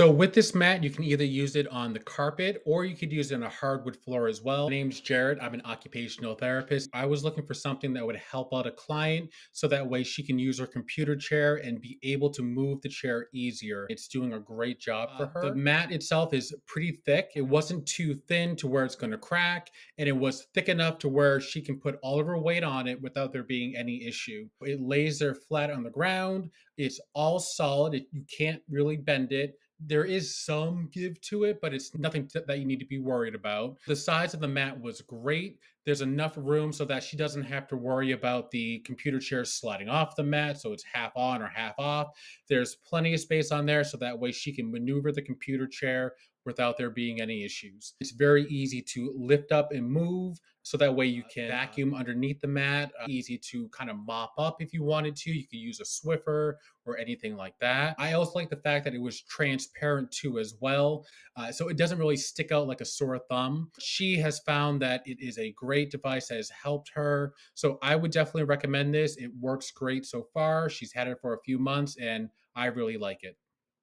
So with this mat, you can either use it on the carpet or you could use it on a hardwood floor as well. My name's Jared. I'm an occupational therapist. I was looking for something that would help out a client so that way she can use her computer chair and be able to move the chair easier. It's doing a great job for her. The mat itself is pretty thick. It wasn't too thin to where it's going to crack, and it was thick enough to where she can put all of her weight on it without there being any issue. It lays there flat on the ground. It's all solid. You can't really bend it. There is some give to it, but it's nothing that you need to be worried about. The size of the mat was great. There's enough room so that she doesn't have to worry about the computer chair sliding off the mat, so it's half on or half off. There's plenty of space on there so that way she can maneuver the computer chair without there being any issues. It's very easy to lift up and move, so that way you can vacuum underneath the mat, easy to kind of mop up if you wanted to. You could use a Swiffer or anything like that. I also like the fact that it was transparent too as well, so it doesn't really stick out like a sore thumb. She has found that it is a great device that has helped her, so I would definitely recommend this. It works great so far. She's had it for a few months and I really like it.